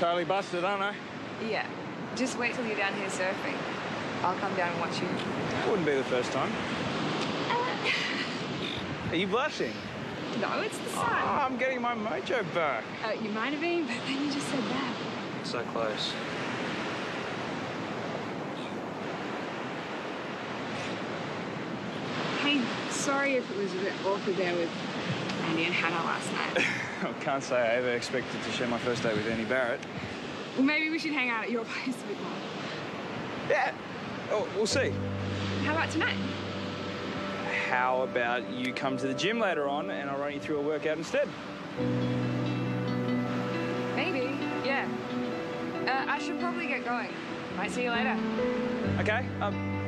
Totally busted, aren't I? Yeah. Just wait till you're down here surfing. I'll come down and watch you. That wouldn't be the first time. Are you blushing? No, it's the sun. Oh, I'm getting my mojo back. You might have been, but then you just said that. So close. Hey, sorry if it was a bit awkward there with Andy and Hannah last night. I can't say I ever expected to share my first date with Andy Barrett. Well, maybe we should hang out at your place a bit more. Yeah. Oh, we'll see. How about tonight? How about you come to the gym later on and I'll run you through a workout instead? Maybe, yeah. I should probably get going. Might see you later. Okay.